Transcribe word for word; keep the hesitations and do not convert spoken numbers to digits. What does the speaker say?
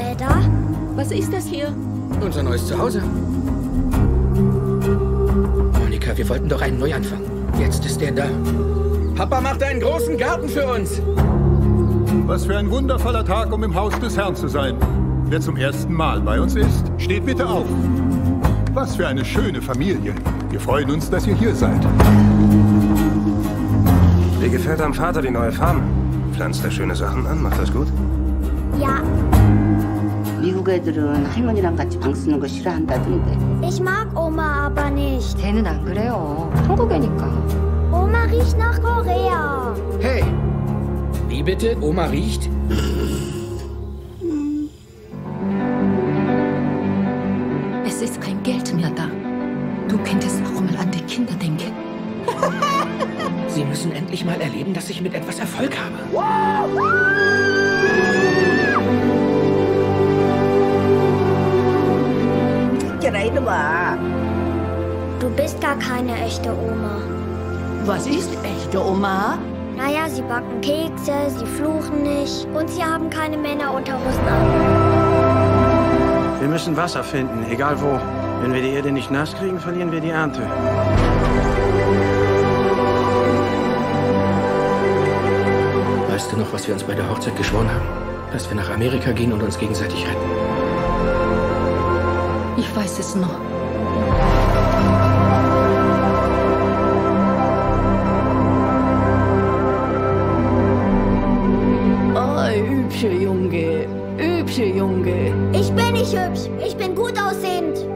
Räder. Was ist das hier? Unser neues Zuhause. Monika, wir wollten doch einen Neuanfang. Jetzt ist er da. Papa macht einen großen Garten für uns. Was für ein wundervoller Tag, um im Haus des Herrn zu sein. Wer zum ersten Mal bei uns ist, steht bitte auf. Was für eine schöne Familie. Wir freuen uns, dass ihr hier seid. Wie gefällt deinem Vater die neue Farm? Pflanzt er schöne Sachen an? Macht das gut? Ja. Ich mag Oma aber nicht. Oma riecht nach Korea. Hey, wie bitte? Oma riecht? Es ist kein Geld mehr da. Du könntest auch mal an die Kinder denken. Sie müssen endlich mal erleben, dass ich mit etwas Erfolg habe. Du bist gar keine echte Oma. Was ist echte Oma? Naja, sie backen Kekse, sie fluchen nicht und sie haben keine Männerunterhosen an. Wir müssen Wasser finden, egal wo. Wenn wir die Erde nicht nass kriegen, verlieren wir die Ernte. Weißt du noch, was wir uns bei der Hochzeit geschworen haben? Dass wir nach Amerika gehen und uns gegenseitig retten. Ich weiß es noch. Oh, hübscher Junge. Hübscher Junge. Ich bin nicht hübsch. Ich bin gut aussehend.